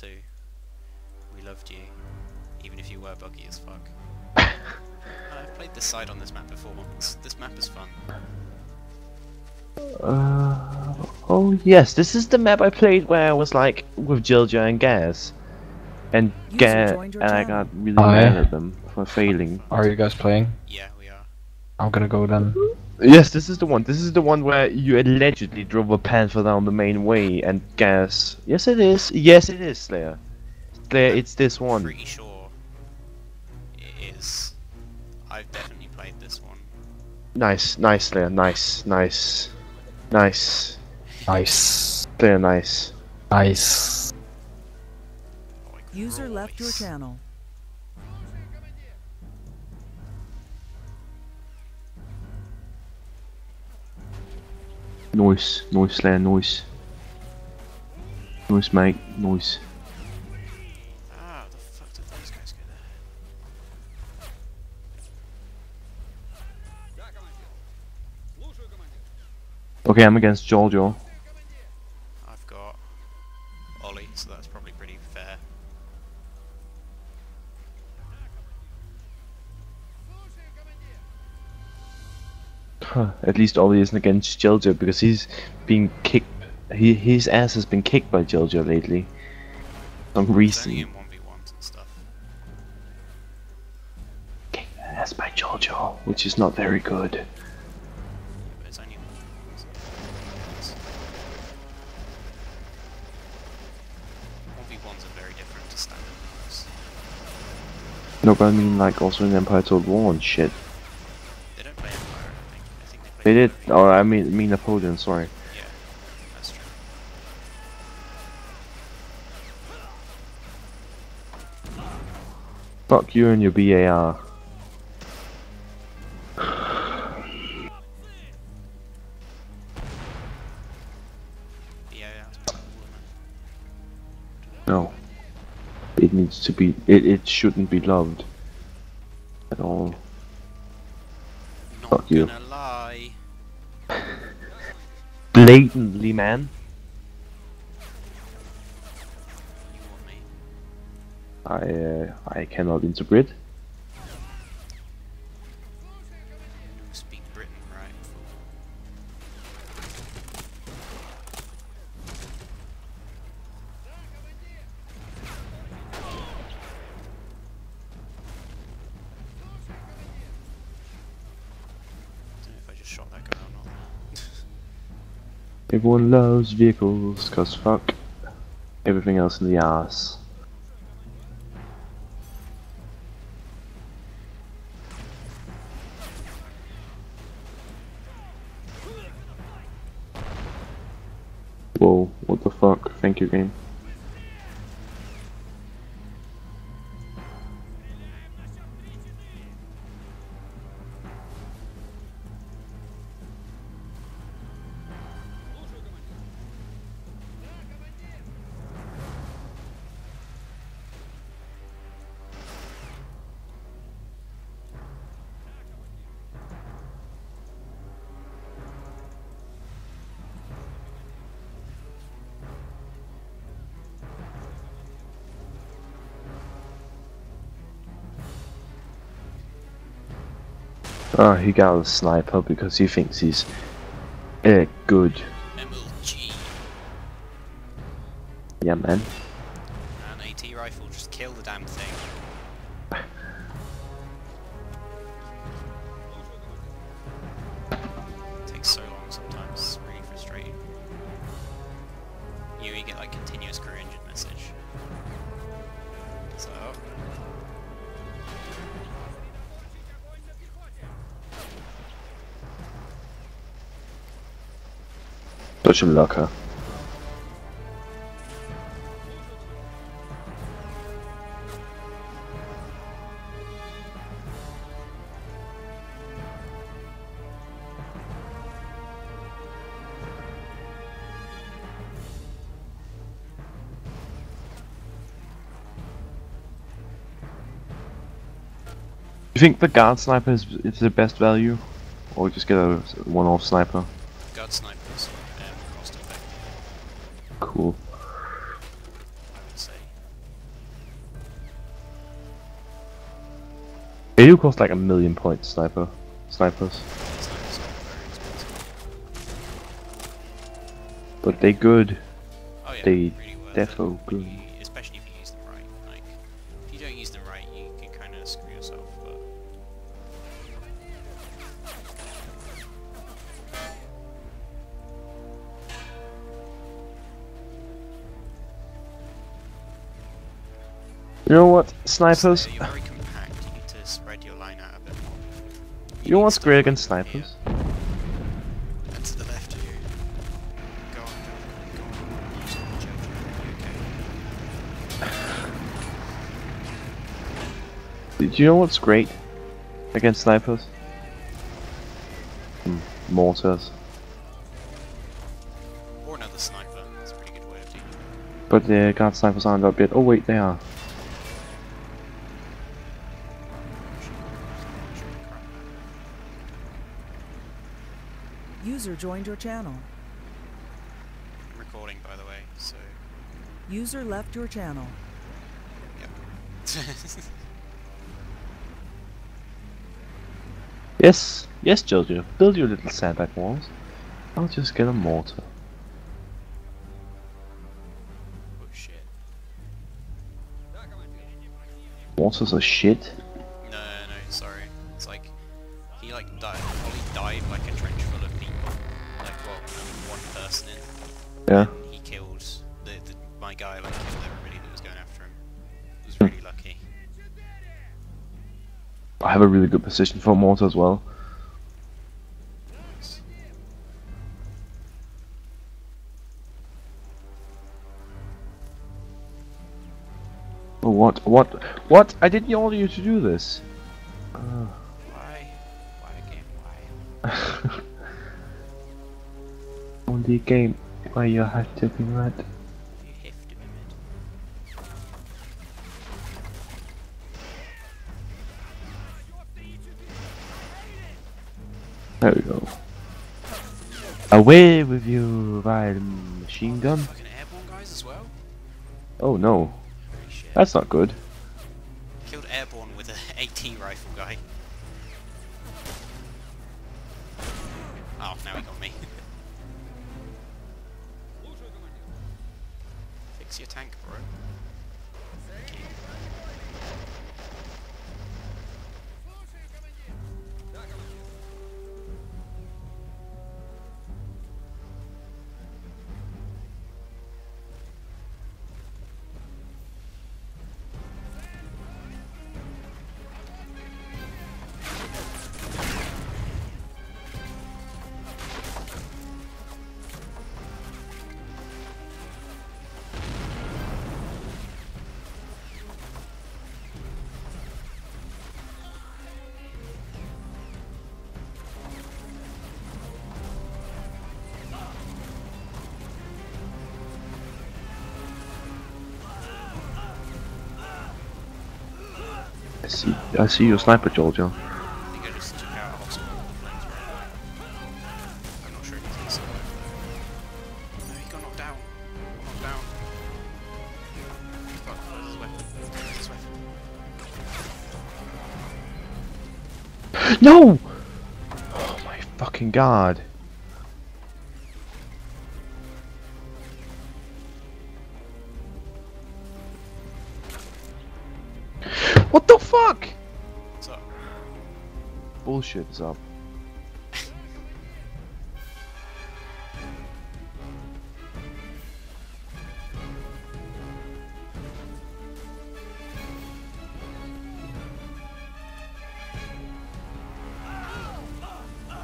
too. We loved you, even if you were buggy as fuck. I've played this side on this map before. This map is fun. Oh yes, this is the map I played where I was like with Jeljo and Gaz. And I got really mad at them for failing. Are you guys playing? Yeah, we are. I'm gonna go then. Yes, this is the one. This is the one where you allegedly drove a panther down the main way and Gaz. Yes it is. Yes it is, Slayer. Slayer, it's this one. Pretty sure it is. I've definitely played this one. Nice, nice Slayer, nice, nice. Nice. Nice. Slayer, nice. Nice. User left your channel. Noise, noise Slayer, noise. Noise mate, noise. Ah, the fuck did those guys go there? Okay, I'm against Jojo. I've got Ollie, so that's probably pretty fair. At least Ollie isn't against Jeljo because he's been kicked. His ass has been kicked by Jeljo lately. Some reason. Only in 1v1s and stuff. Kicked their ass by Jeljo, which is not very good. Yeah, but it's only 1v1s. 1v1s are very different to standard maps. No, but I mean like also in Empire Total War and shit. They did, or I mean Napoleon, sorry. Yeah, that's true. Fuck you and your BAR. No. It needs to be, it shouldn't be loved. At all. Not fuck you. Lie. Blatantly, man. You want me? I cannot interpret. You speak Britain, right? I don't know if I just shot that guy or not. Everyone loves vehicles, cause fuck everything else in the ass. Whoa, what the fuck? Thank you, game. Oh, he got a sniper because he thinks he's good. MLG. Yeah, man. An AT rifle, just kill the damn thing. It takes so long sometimes, it's really frustrating. You get like continuous crew engine message. So. Such a locker. You think the guard sniper is the best value? Or just get a one-off sniper? Guard sniper. Cool. I would say. It do cost like 1,000,000 points, snipers. But they good. Oh, yeah, they really well defo good. Especially if you use them right. Like, if you don't use them right, you can kind of screw yourself. But... you know what, snipers? So you're very compact. You need to spread your line out a bit more. You know what's great against snipers? Here. Do you know what's great against snipers? Mortars. Or another sniper, that's a pretty good way of doing it. But the guard snipers aren't up yet. Oh wait, they are. User joined your channel. I'm recording, by the way, so... User left your channel. Yep. Yes, yes, Jojo, build your little sandbag walls. I'll just get a mortar. Oh shit. Mortars are shit? No, sorry. It's like, he like probably died like a trench full of people. Like, well, one person in. Yeah. And he killed, my guy like killed everybody that was going after him. He was really lucky. I have a really good position for a mortar as well. Nice. Oh, what? I didn't order you to do this. Why again? Why? On the game where you have to be mad. There we go. Away with you, vile machine gun. Fucking airborne guys as well? Oh no. That's not good. Killed airborne with an AT rifle guy. Oh, now he got me. Fix your tank, bro. Thank you. I see your sniper, Jojo. I think I just took out a hospital lens right now. I'm not sure if he's gonna survive though. No, he got knocked down. Fuck, where's his weapon? No! Oh my fucking god. What the fuck? What's up? Bullshit is up.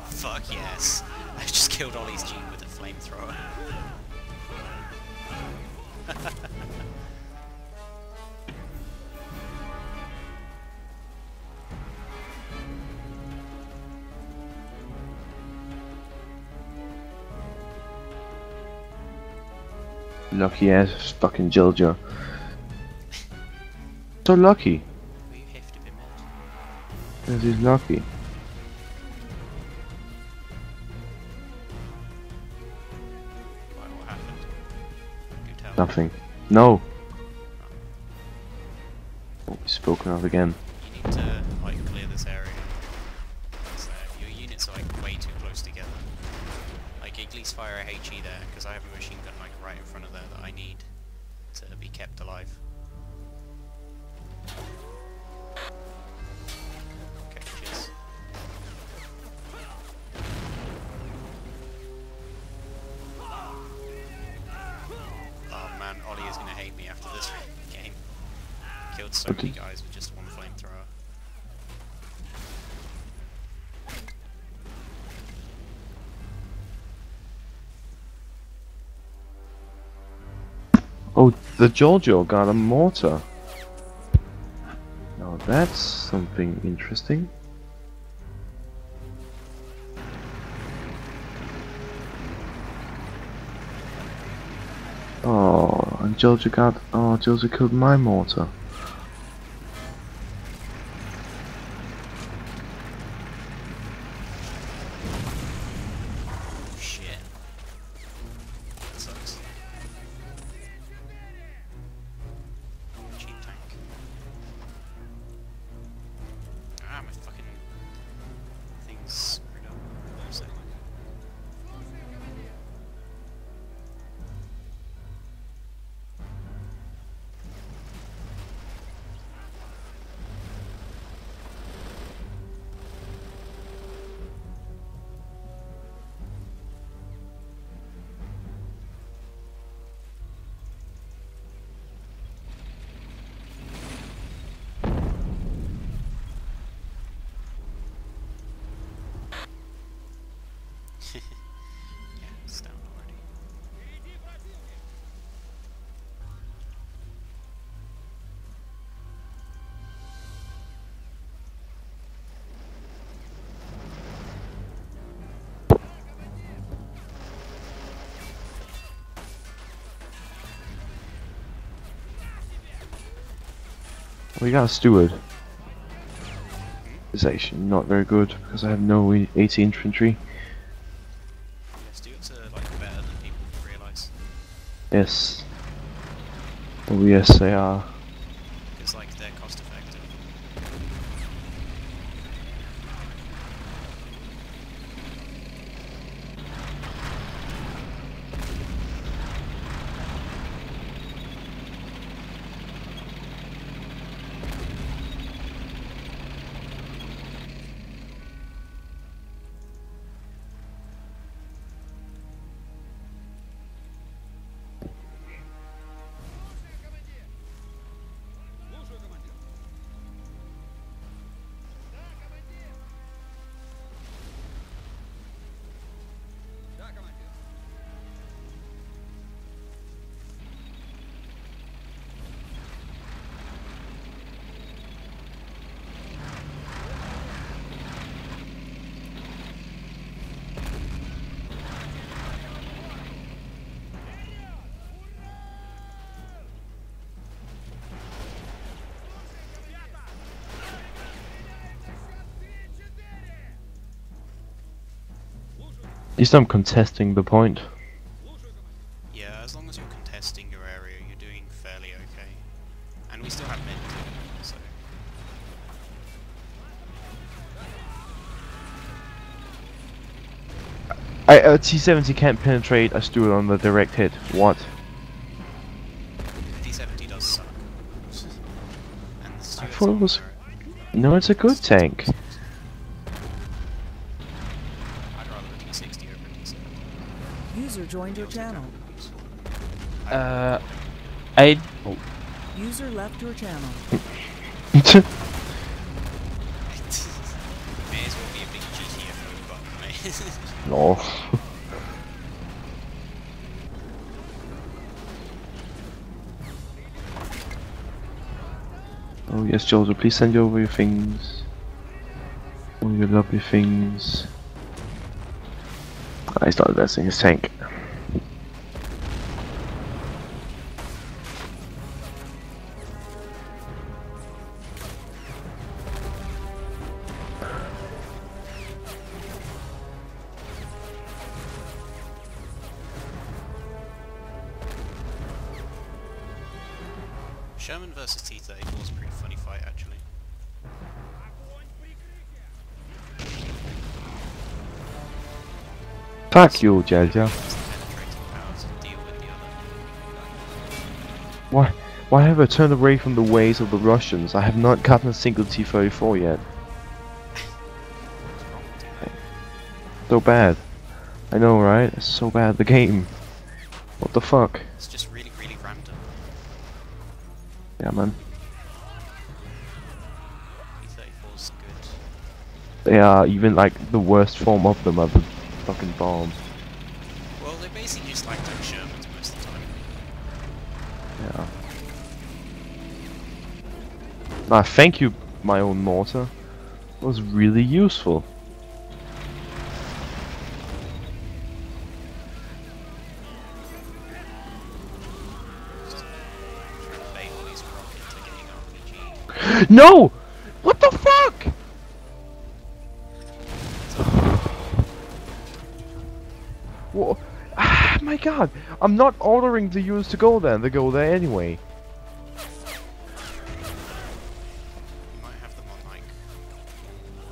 Fuck yes. I just killed Ollie's Jeep with a flamethrower. Lucky ass fucking Jeljo. So lucky. We have to be mad. This is lucky. Why, what happened? You tell nothing. No. Oh, we've spoken of again. You need to like clear heavy machine gun like right in front of there that I need to be kept alive. Okay, cheers. Oh man, Ollie is gonna hate me after this game. Killed so many guys with just one flamethrower. Oh, the Jojo got a mortar. Now that's something interesting. Oh, and Jojo got... Oh, Jojo killed my mortar. We got a Stuart. It's actually not very good because I have no AT infantry. Yeah, Stuarts are like better than people realise. Yes. Oh yes, they are. It's like they're cost effective. At least I'm contesting the point. Yeah, as long as you're contesting your area, you're doing fairly okay. And we still have men too, so... A T-70 can't penetrate a Stuart on the direct hit. What? T-70 does suck. And the Stuart's I thought it was... No, it's a good tank. User joined your channel. Oh. User left your channel. May as well be a big GTFO button, mate. No. Oh yes, Jojo, please send over your things. All your lovely things. I started investing his tank. Sherman versus T-34 was a pretty funny fight actually. Fuck you, Jeljo. Why have I turned away from the ways of the Russians? I have not gotten a single T-34 yet. So bad. I know, right? It's so bad, the game. What the fuck? It's just really, really random. Yeah, man. T-34's good. They are even like the worst form of them are the fucking bomb. Well, they basically just like to Shermans most of the time. Yeah. Nah, thank you, my own mortar. It was really useful. No! What the fuck? What? Ah, my god! I'm not ordering the US to go there. They go there anyway. You might have them on like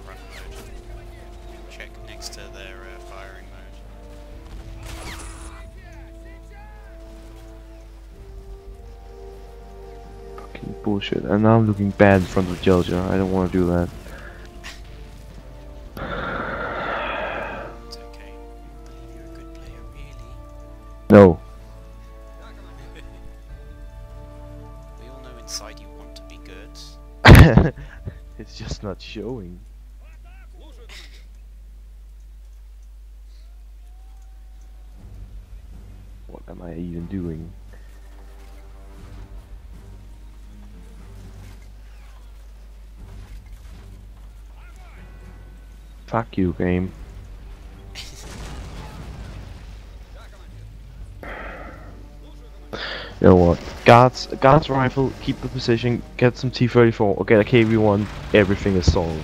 rapid mode. Check next to their firing mode. Bullshit, and now I'm looking bad in front of Jeljo. I don't want to do that. It's okay. You're a good player, really. No. We all know inside you want to be good. It's just not showing. What am I even doing? Fuck you, game. You know what? Guards rifle, keep the position, get some T-34, or get a KV-1, everything is solved.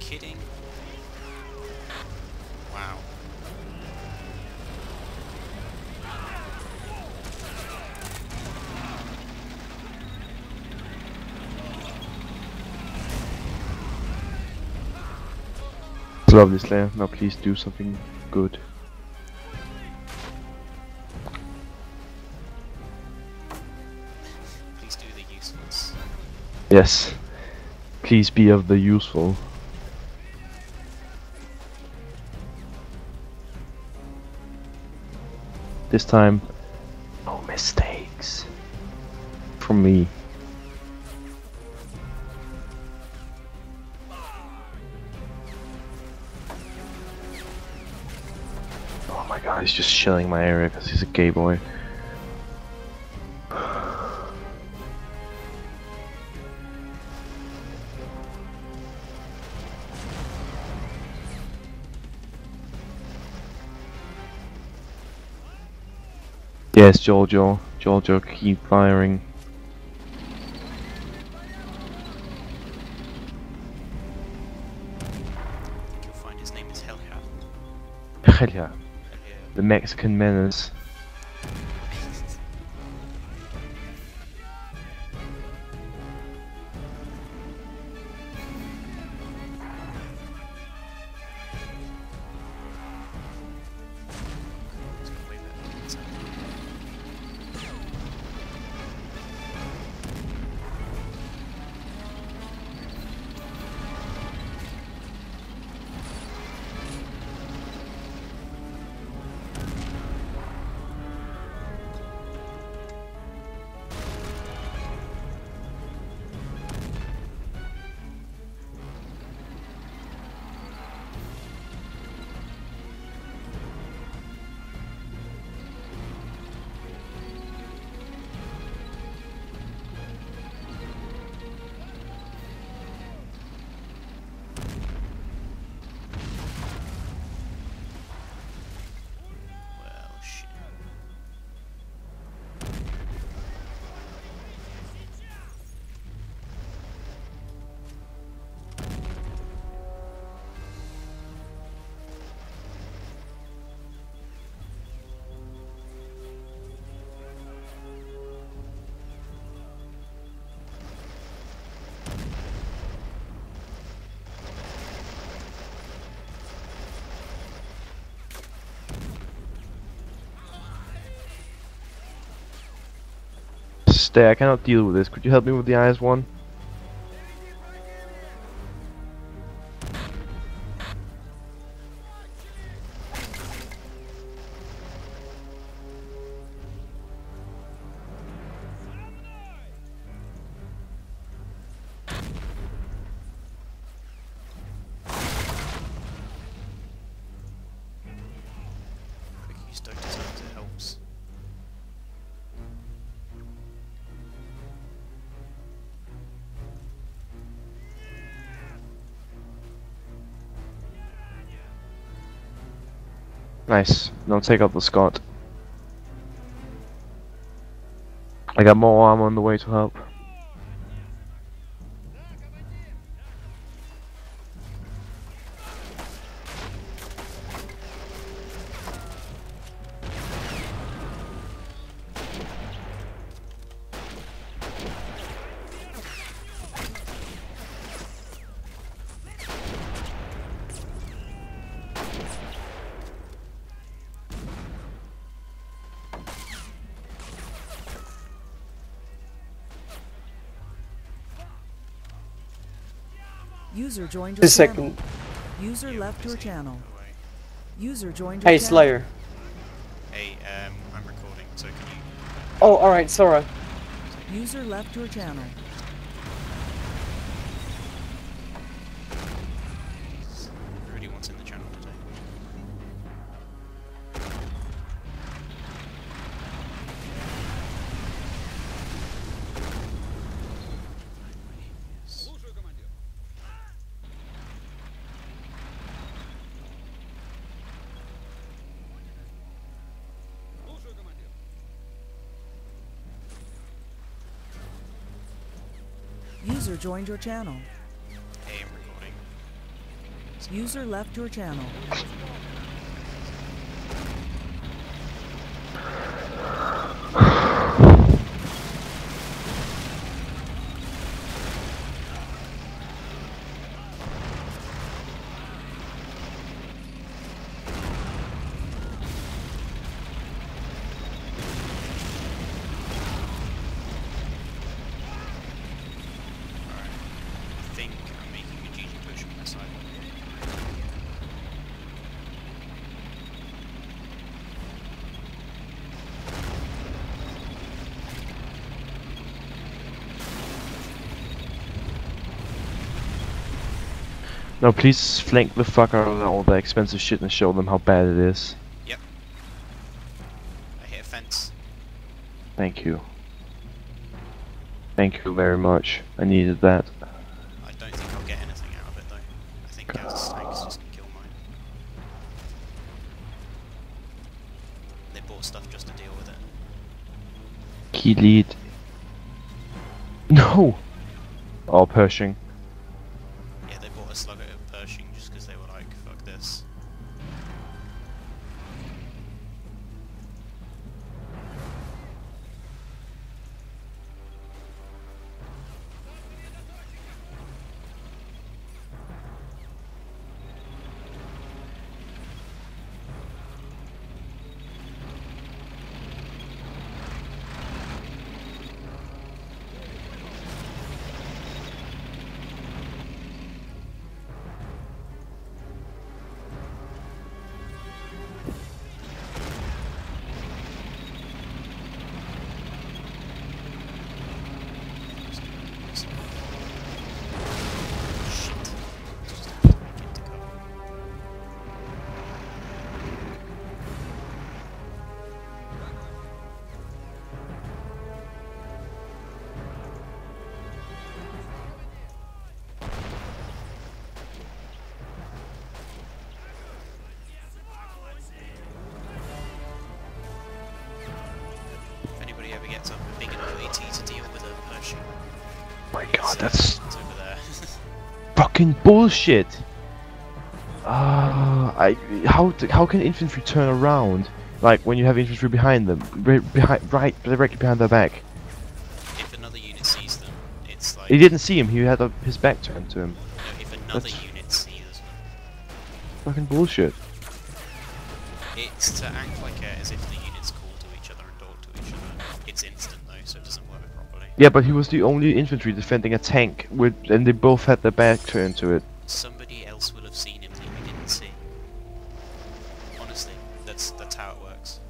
Kidding? Wow. Lovely, Slayer. Now please do something good. Please do the usefuls. Yes. Please be of the useful. This time, no mistakes from me. Oh my god, he's just shelling my area because he's a gay boy. Yes, Jojo, keep firing. I think you'll find his name is Helja. Helja. The Mexican menace. just stay. I cannot deal with this. Could you help me with the IS-1? Nice. Now take up the Scott. I got more armor on the way to help. User joined your channel. User left your channel. User joined your channel. Hey Slayer. Hey, I'm recording, so can you... Oh, alright, Sora. User left your channel. Really wants in the channel today. User joined your channel. Hey, I'm recording. User left your channel. No, please flank the fuck out of all the expensive shit and show them how bad it is. Yep. I hit a fence. Thank you. Thank you very much. I needed that. I don't think I'll get anything out of it though. I think the snakes just can kill mine. They bought stuff just to deal with it. Key lead. No! Oh, Pershing. Slug at Pershing just because they were like, fuck this. Gets up a big enough AT to deal with a Pershing. My god, that's over there. Fucking bullshit! How can infantry turn around? Like, when you have infantry behind them, directly behind their back. If another unit sees them, it's like... He didn't see him, he had his back turned to him. No, if another unit sees them. Fucking bullshit. It's to act like as if the unit's cool to each other and talk to each other. It's instant though. so it doesn't work properly. Yeah, but he was the only infantry defending a tank, with, and they both had their back turned to it. Somebody else will have seen him that we didn't see. Honestly, that's how it works.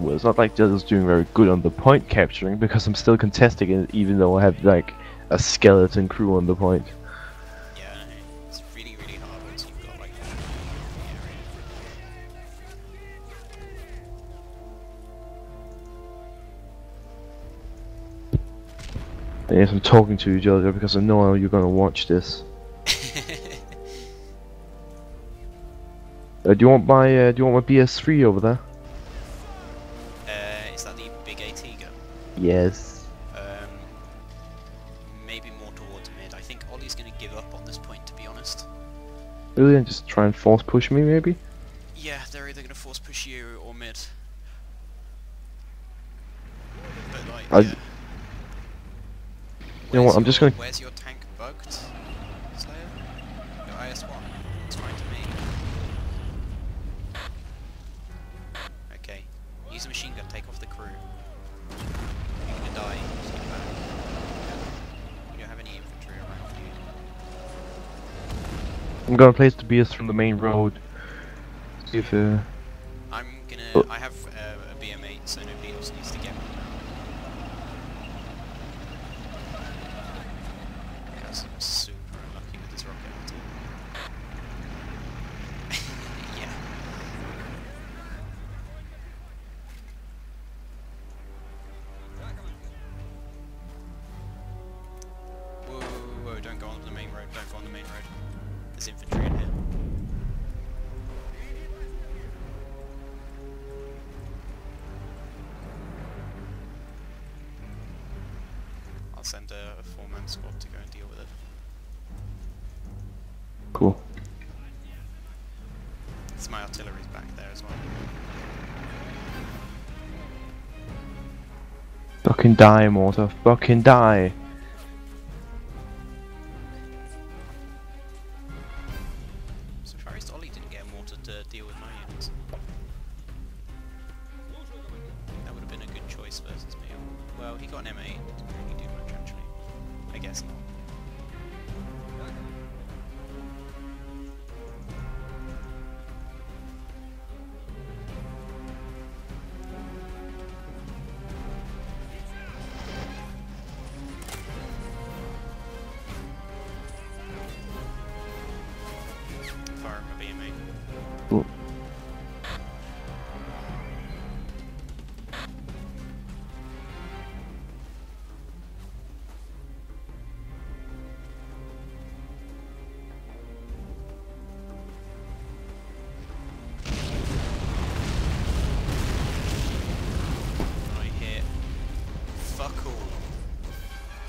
Well, it's not like Jeljo's doing very good on the point capturing, because I'm still contesting it even though I have like a skeleton crew on the point. Yeah, it's really, really hard once you've got like that. Yes, I'm talking to you, Jeljo, because I know you're gonna watch this. Do you want my BS-3 over there? Yes. Maybe more towards mid. I think Ollie's gonna give up on this point, to be honest. Really, and just try and force push me, maybe? Yeah, they're either gonna force push you or mid. But like, yeah. You know what? I'm just gonna. Where's your tank bugged, Slayer? Your IS-1. It's right to me. Okay. Use the machine gun. Take off the crew. You're gonna die, just get back. You don't have any infantry around you. I'm gonna place the BS from the main road. See if I have a BM8, so nobody else needs to get one now. Because I'm super unlucky with this rocket launcher. Yeah. Don't go on the main road, don't go on the main road. There's infantry in here. I'll send a 4-man squad to go and deal with it. Cool. It's my artillery's back there as well. Fucking die, Mortar. Fucking die.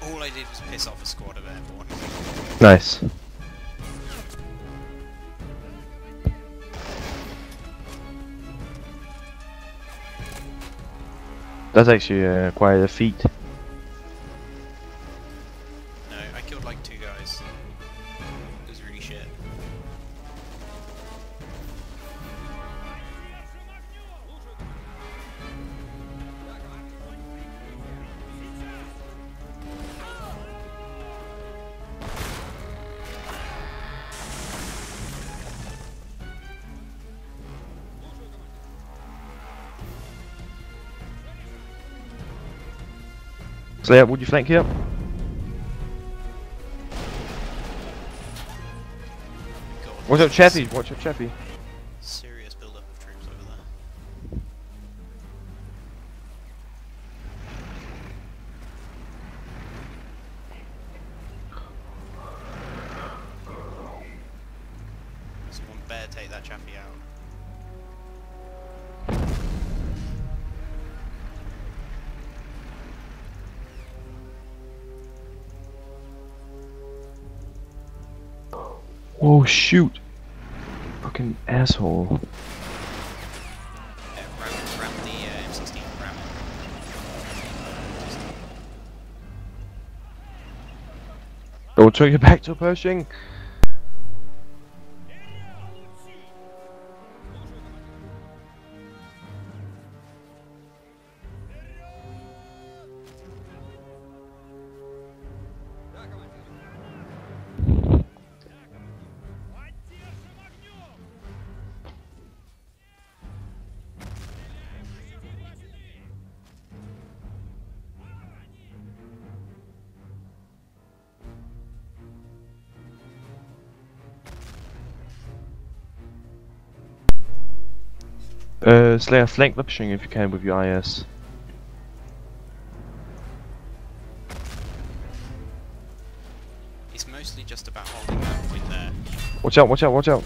All I did was piss off a squad of airborne. Nice. That's actually quite a feat. No, I killed like 2 guys. It was really shit. So yeah, would you flank here? Watch out, Chaffee! Watch out, Chaffee! Serious build up of troops over there. Someone better take that Chaffee out. Oh shoot! Fucking asshole. Ram the M16, ram it. Double trigger back to Pershing. Slayer, flank the Pershing if you can with your IS. It's mostly just about holding that point there. Watch out, watch out, watch out!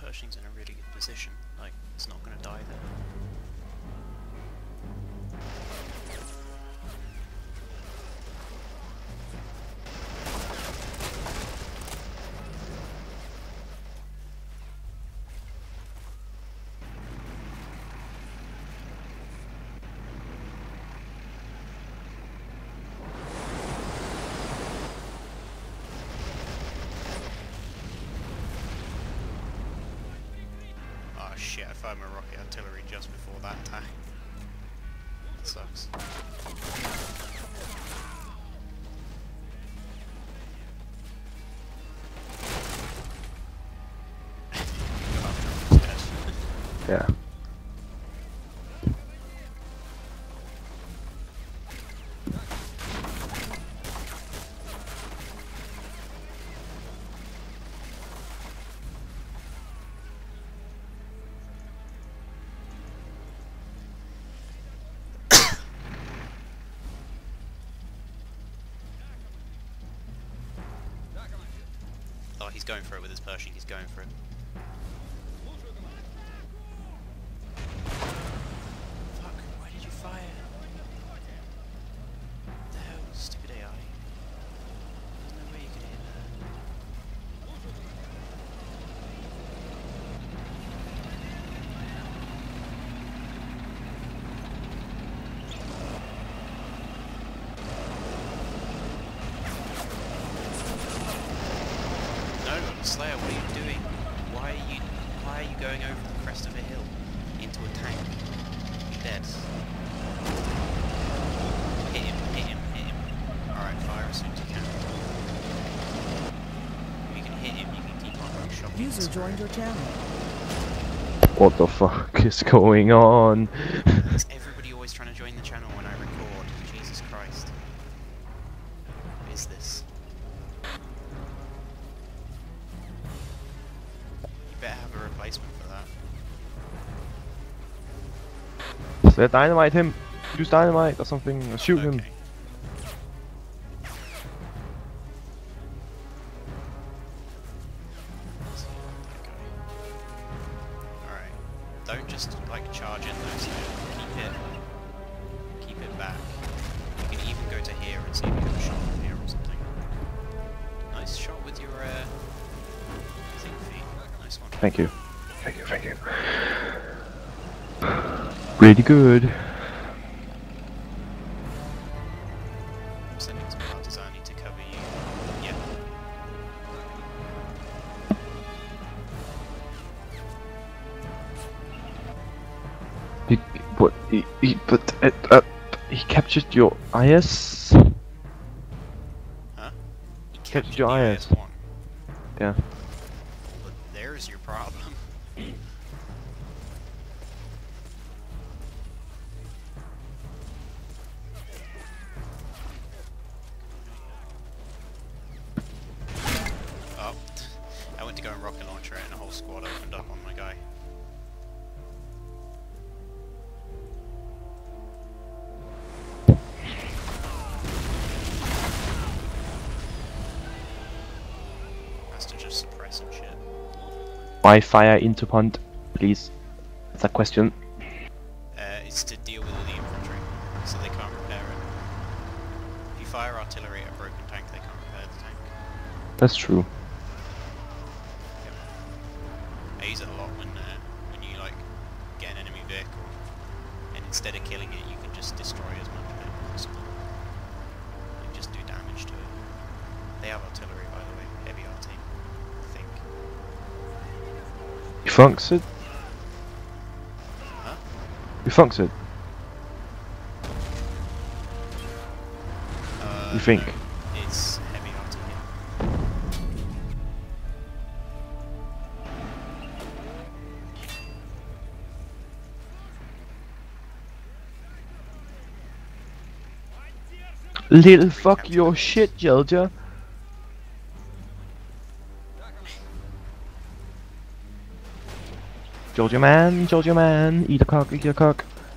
Pershing's in a really good position, like, it's not going to die there. Shit, I fired my rocket artillery just before that time. That sucks. Yeah. Oh, he's going for it with his Pershing, he's going for it. Fuck, why did you fire? What the hell, stupid AI. There's no way you could hit Slayer, what are you doing? Why are you going over the crest of a hill into a tank? You're dead. Hit him, hit him, hit him. Alright, fire as soon as you can. If you can hit him, you can keep on running shots. User joined your channel. What the fuck is going on? Is everybody always trying to join the channel when I record? Jesus Christ. What is this? Have a replacement for that. So dynamite him! Use dynamite or something, or shoot him! Alright, don't just like charge in those two, keep it back. You can even go to here and see if you can shot from here or something. Nice shot with your Thank you. Thank you, thank you. Pretty good. I'm sending some parties, I need to cover you. Yeah. He captured your IS? Huh? He captured your IS. One. Yeah. There's your problem. guns to just suppress and shit. Why fire into pond, please? That's a question. It's to deal with all the infantry, so they can't repair it. If you fire artillery at a broken tank, they can't repair the tank. That's true. Yep. I use it a lot when you like get an enemy vehicle, and instead of killing it, you can just destroy as much of it as possible. You just do damage to it. They have artillery, by the way, heavy RT, I think. You funks it? Huh? You funks it? You think? No. It's heavy RT. Little fuck your shit, Jeljo. Jojo man, eat a cock,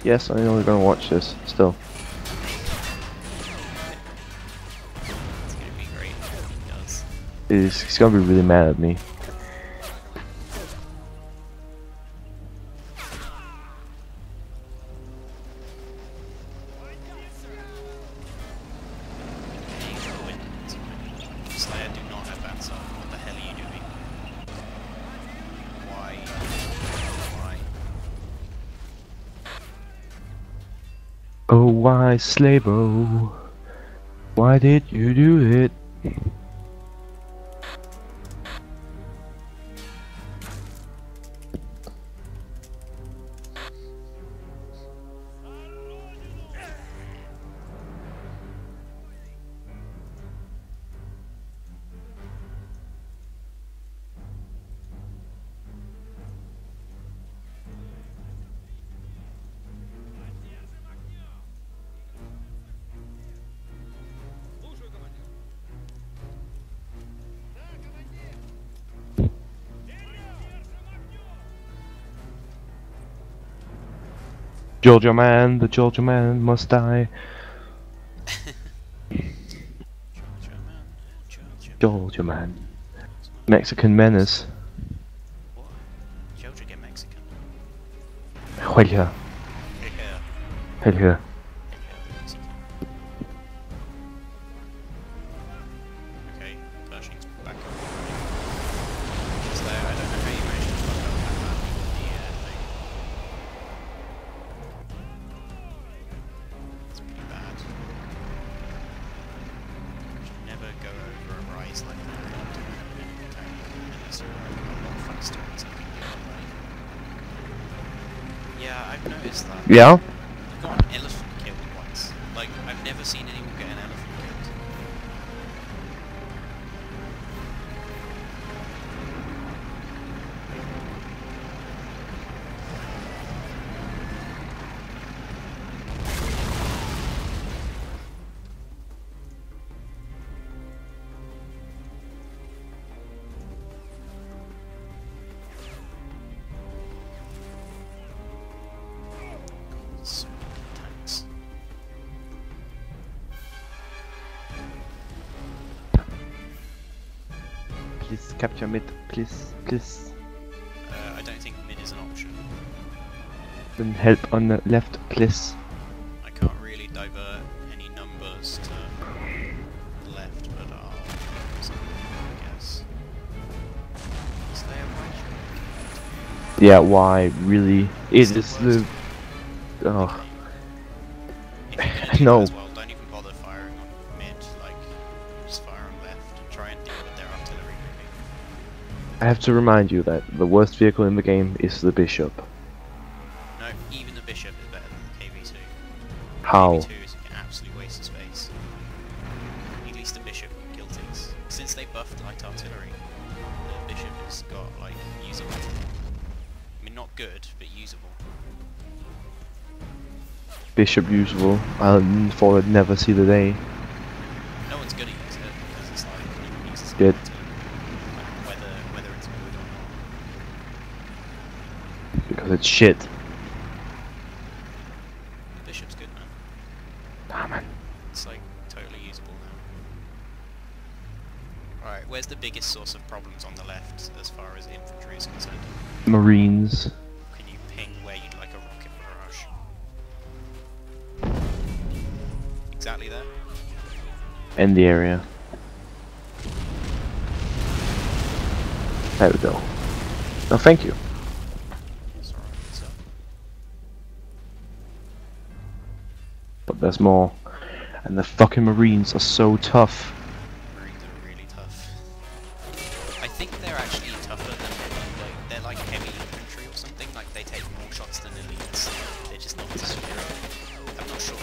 yes, I know we're gonna watch this, still. It's gonna be great if he does. He's gonna be really mad at me. Slayer, do not advance up, what the hell are you doing? Oh, why, Slabo? Why did you do it? Jojo man, the Jojo man must die. Jojo man. Mexican menace. What? Jojo get Mexican? Hell yeah. Hell yeah. Okay, Pershing's back up. Just there, I don't know how you managed to fuck up that map with the thing. Yeah, I've noticed that. Yeah? I've got an elephant killed once. Like, I've never seen anyone get an elephant killed. Please capture mid, please, please. I don't think mid is an option. Then help on the left, please. I can't really divert any numbers to left, but I'll do something, I guess. Yeah, why? Really? It is the... Oh. No. Well, don't even bother firing on mid, like, just fire on left and try and deal with their artillery moving. I have to remind you that the worst vehicle in the game is the Bishop. No, even the Bishop is better than the KV-2. How? KV-2 is an absolute waste of space. At least the Bishop can kill things. Since they buffed light artillery, the Bishop has got, like, usable. I mean, not good, but usable. Bishop usable, I thought I'd never see the day. No one's gonna use it, because it's like, no one uses it, whether it's good or not. Because it's shit. The Bishop's good now. Nah man. It's like, totally usable now. Alright, where's the biggest source of problems on the left as far as the infantry is concerned? Marines. Can you ping where you'd like a rocket barrage? Exactly there? In the area. There we go. No, thank you. That's alright, so. But there's more. And the fucking Marines are so tough. Marines are really tough. I think they're actually tougher than they're like heavy infantry or something. Like they take more shots than elites. They're just not as accurate. I'm not sure,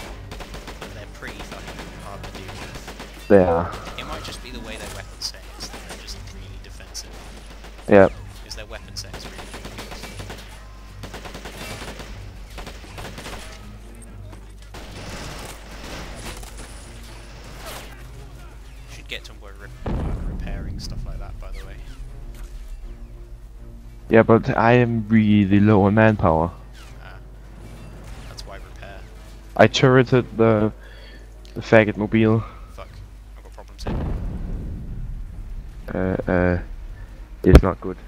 but they're pretty fucking hard to deal with. They are. It might just be the way their weapon set is. They're just really defensive. Yep. Because their weapon set is really defensive. Should get to work repairing stuff like that, by the way. Yeah, but I am really low on manpower. That's why repair. I turreted the faggot mobile. Fuck, I've got problems here. It's not good.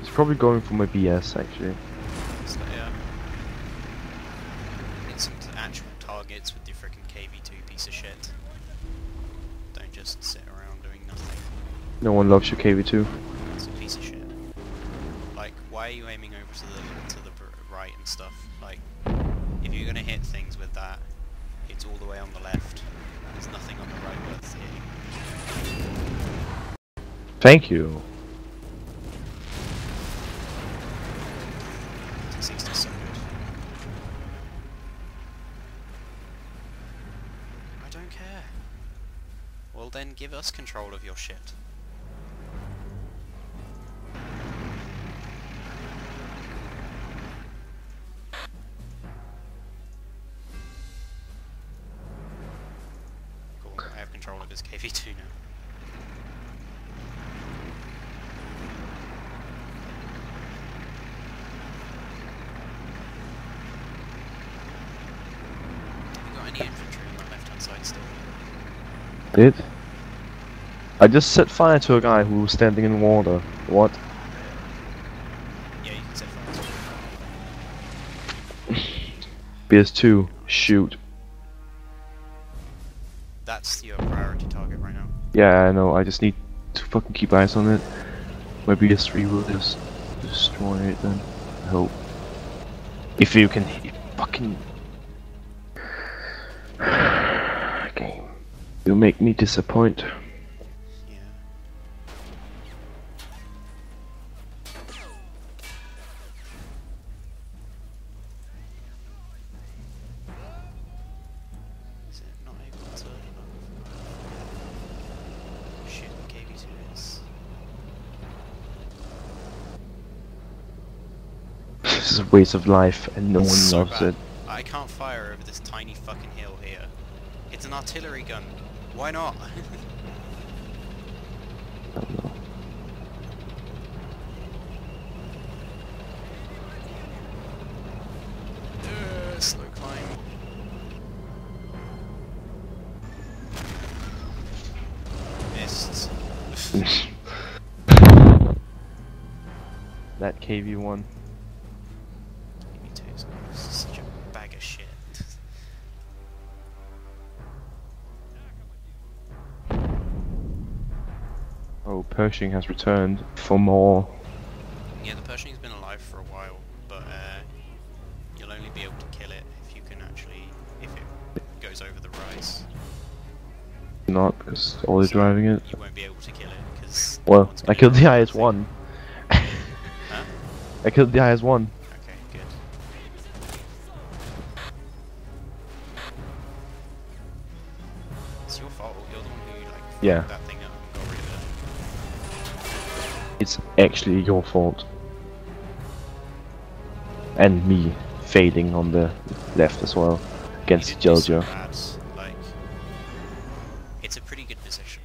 It's probably going for my BS actually. So, yeah. Hit some actual targets with your freaking KV-2 piece of shit. Don't just sit around doing nothing. No one loves your KV-2. It's a piece of shit. Like, why are you aiming over to the right and stuff? Like, if you're gonna hit things with that, it's all the way on the left. There's nothing on the right worth hitting. Thank you. 60 so good. I don't care. Well then give us control of your shit. Cool, I have control of his KV-2 now. Did? I just set fire to a guy who was standing in water. What? Yeah, you can set fire to BS2, shoot. That's your priority target right now. Yeah, I know, I just need to fucking keep eyes on it. My BS3 will just destroy it then. I hope. If you can hit fucking... You make me disappoint. Yeah. Is it not able to turn enough? Shit, KV-2 is. This is a waste of life and no one loves it. I can't fire over this tiny fucking hill here. It's an artillery gun. Why not? I don't know. Slow climb. Missed. That KV-1. Pershing has returned for more. Yeah, the Pershing's been alive for a while, but you'll only be able to kill it if you can actually, if it goes over the rise. Not, because all is driving it. You won't be able to kill it, because... Well, I killed the IS-1. Huh? I killed the IS-1. Okay, good. It's your fault, you're the one who, like, yeah. That thing. It's actually your fault. And me fading on the left as well against Jeljo. So like, it's a pretty good position.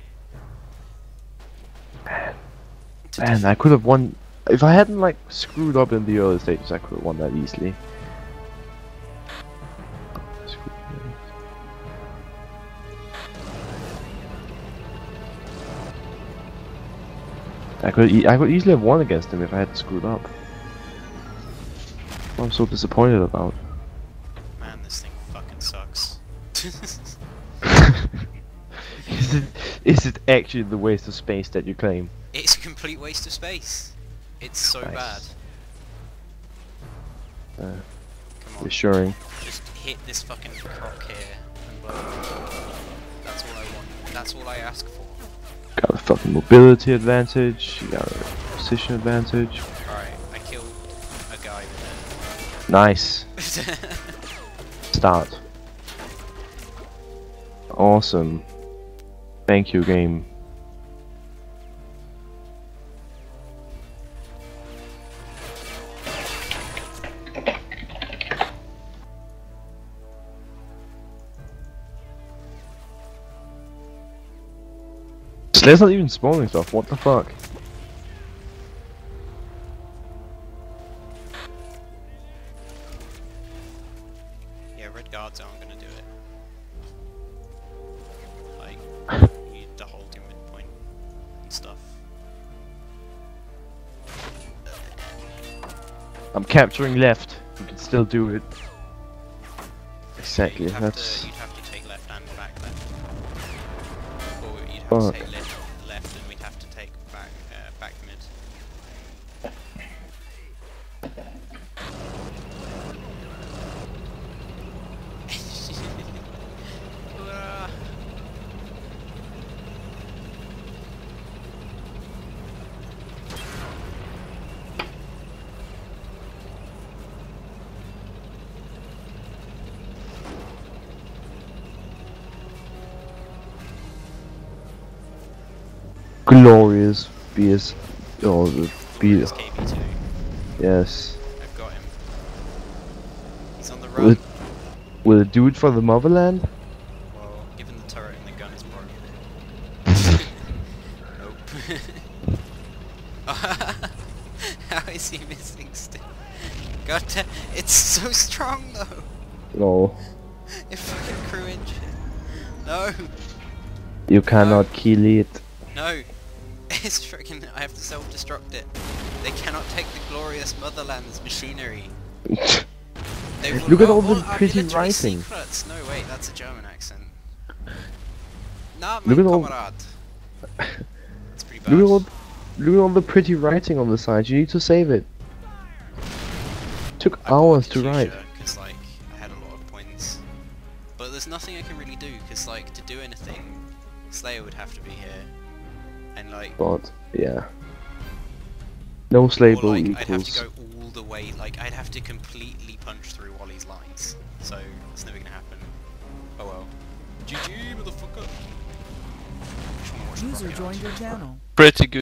Man, I could have won. If I hadn't like screwed up in the early stages, I could have won that easily. I could easily have won against him if I hadn't screwed up. What I'm so disappointed about. Man, this thing fucking sucks. Is it actually the waste of space that you claim? It's a complete waste of space. It's so bad. Come on. Reassuring. Just hit this fucking rock here and blow it. That's all I want. That's all I ask for. Got a fucking mobility advantage, you got a position advantage. Alright, I killed a guy with it. Nice. Start. Awesome. Thank you, game. Slayer's not even spawning stuff, what the fuck? Yeah, red guards aren't gonna do it. Like, you need to hold your midpoint and stuff. I'm capturing left, you can still do it. Exactly, yeah, that's... you'd have to take left and back left. Or you'd have to take left. Glorious BS or the BS KV-2. Yes. I've got him. He's on the run. With a dude for the motherland? Well, given the turret and the gun is broken. Nope. How is he missing still? God damn, it's so strong though. No. It fucking crew engine. No. You cannot kill it. No. It's freaking. I have to self-destruct it. They cannot take the glorious motherland's machinery. Look at all the pretty writing. Secrets. No, wait, that's a German accent. Nah, my comrade. That's pretty bad. Look at all the pretty writing on the side. You need to save it. Took hours to write. Because like I had a lot of points, but there's nothing I can really do. Because like to do anything, Slayer would have to be here. And like, but yeah, no Slayer or, like, equals. I'd have to go all the way. Like I'd have to completely punch through Wally's lines. So it's never gonna happen. Oh well. GG motherfucker. User joined your channel. Pretty good.